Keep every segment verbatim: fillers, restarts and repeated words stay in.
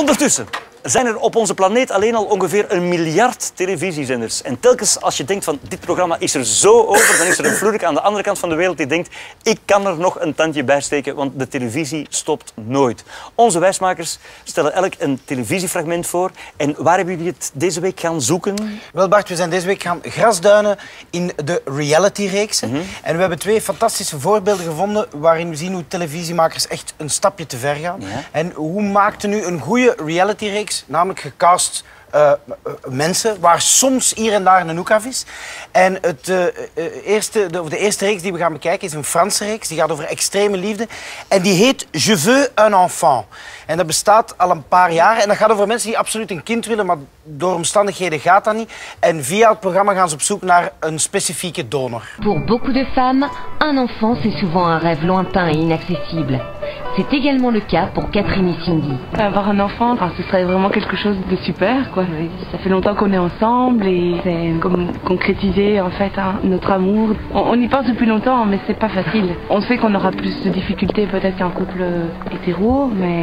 Ondertussen zijn er op onze planeet alleen al ongeveer een miljard televisiezenders. En telkens als je denkt van dit programma is er zo over, dan is er een flurik aan de andere kant van de wereld die denkt ik kan er nog een tandje bij steken, want de televisie stopt nooit. Onze wijsmakers stellen elk een televisiefragment voor. En waar hebben jullie het deze week gaan zoeken? Wel Bart, we zijn deze week gaan grasduinen in de reality-reeksen. Mm-hmm. En we hebben twee fantastische voorbeelden gevonden waarin we zien hoe televisiemakers echt een stapje te ver gaan. Ja. En hoe maakte nu een goede reality-reeks? Namelijk gecast uh, mensen, waar soms hier en daar een hoek af is. En het, uh, eerste, de, de eerste reeks die we gaan bekijken is een Franse reeks. Die gaat over extreme liefde. En die heet Je veux un enfant. En dat bestaat al een paar jaar. En dat gaat over mensen die absoluut een kind willen, maar door omstandigheden gaat dat niet. En via het programma gaan ze op zoek naar een specifieke donor. Pour beaucoup de femmes, un enfant c'est souvent un rêve lointain et inaccessible. C'est également le cas pour Catherine et Cindy. Avoir un enfant, enfin, ce serait vraiment quelque chose de super, quoi. Ça fait longtemps qu'on est ensemble et c'est comme concrétiser en fait hein, notre amour. On, on y pense depuis longtemps, mais c'est pas facile. On sait qu'on aura plus de difficultés peut-être qu'un couple hétéro, mais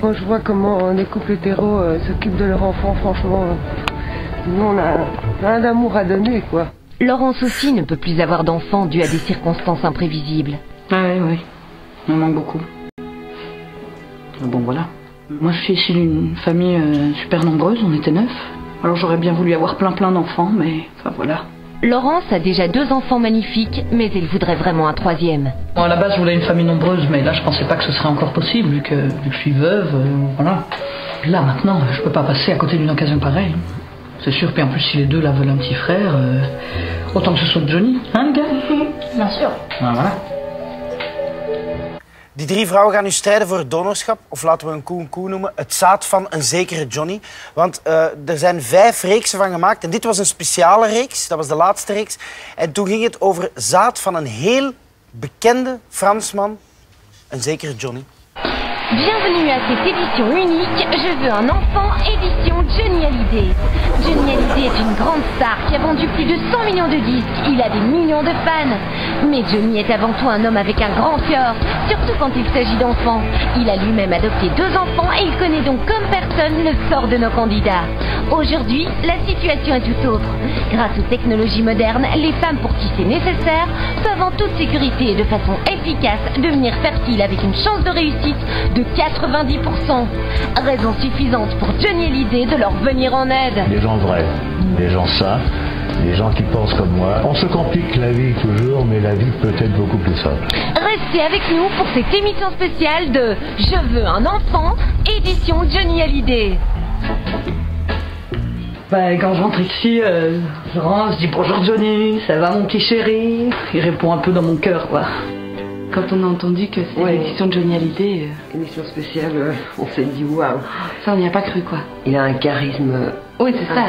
quand je vois comment les couples hétéros euh, s'occupent de leur enfant, franchement, euh, nous on a plein d'amour à donner, quoi. Laurence aussi ne peut plus avoir d'enfant dû à des circonstances imprévisibles. Ah oui, oui, on manque beaucoup. Bon voilà, moi je suis issue d'une famille euh, super nombreuse, on était neuf. Alors j'aurais bien voulu avoir plein plein d'enfants, mais enfin voilà. Laurence a déjà deux enfants magnifiques, mais elle voudrait vraiment un troisième. Bon, à la base je voulais une famille nombreuse, mais là je pensais pas que ce serait encore possible, vu que, vu que je suis veuve, euh, voilà. Là maintenant, je peux pas passer à côté d'une occasion pareille. C'est sûr, puis en plus si les deux là veulent un petit frère, euh, autant que ce soit Johnny, hein le gars? Bien sûr. Ah, voilà. Die drie vrouwen gaan nu strijden voor het donorschap, of laten we een koe een koe noemen, het zaad van een zekere Johnny. Want uh, er zijn vijf reeksen van gemaakt en dit was een speciale reeks, dat was de laatste reeks. En toen ging het over zaad van een heel bekende Fransman, een zekere Johnny. Bienvenue à cette édition unique, Je veux un enfant, édition Johnny Hallyday. Johnny Hallyday est une grande star qui a vendu plus de cent millions de disques, il a des millions de fans. Mais Johnny est avant tout un homme avec un grand cœur, surtout quand il s'agit d'enfants. Il a lui-même adopté deux enfants et il connaît donc comme personne le sort de nos candidats. Aujourd'hui, la situation est tout autre. Grâce aux technologies modernes, les femmes pour qui c'est nécessaire peuvent en toute sécurité et de façon efficace devenir fertiles avec une chance de réussite de quatre-vingt-dix pour cent. Raison suffisante pour Johnny Hallyday de leur venir en aide. Des gens vrais, des gens sains, des gens qui pensent comme moi. On se complique la vie toujours, mais la vie peut être beaucoup plus simple. Restez avec nous pour cette émission spéciale de Je veux un enfant, édition Johnny Hallyday. Ben, quand je rentre ici, euh, je rentre, je dis bonjour Johnny, ça va mon petit chéri? Il répond un peu dans mon cœur, quoi. Quand on a entendu que c'était ouais. L'édition de Johnny Hallyday, euh... émission spéciale, euh, on s'est dit waouh. Ça on n'y a pas cru, quoi. Il a un charisme euh, oui, c'est ça.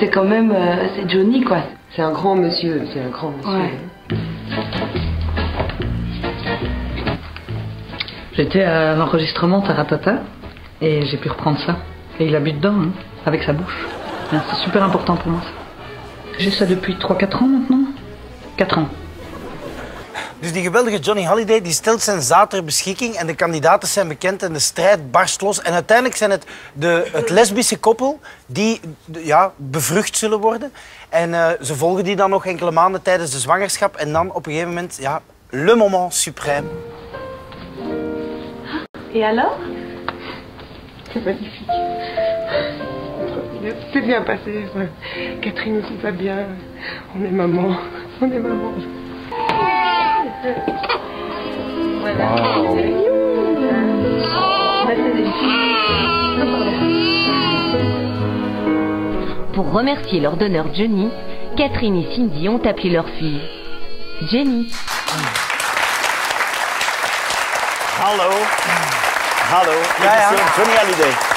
C'est quand même euh, c'est Johnny, quoi. C'est un grand monsieur, c'est un grand monsieur. Ouais. J'étais à l'enregistrement Taratata et j'ai pu reprendre ça. Et il a bu dedans, hein, avec sa bouche. C'est super important pour moi. J'ai ça depuis drie à vier jaar maintenant. vier jaar. Dus die geweldige Johnny Hallyday die stelt zijn zaad ter beschikking en de kandidaten zijn bekend en de strijd barst los. En uiteindelijk zijn het de, het lesbische koppel die ja, bevrucht zullen worden. En uh, ze volgen die dan nog enkele maanden tijdens de zwangerschap. En dan op een gegeven moment, ja, le moment suprême. Et alors? C'est magnifique. C'est bien passé. Catherine aussi va bien. On est maman. On est maman. Wow. Pour remercier leur donneur Johnny, Catherine et Cindy ont appelé leur fille Jenny. Hallo, hallo, ja, ja. Johnny Hallyday.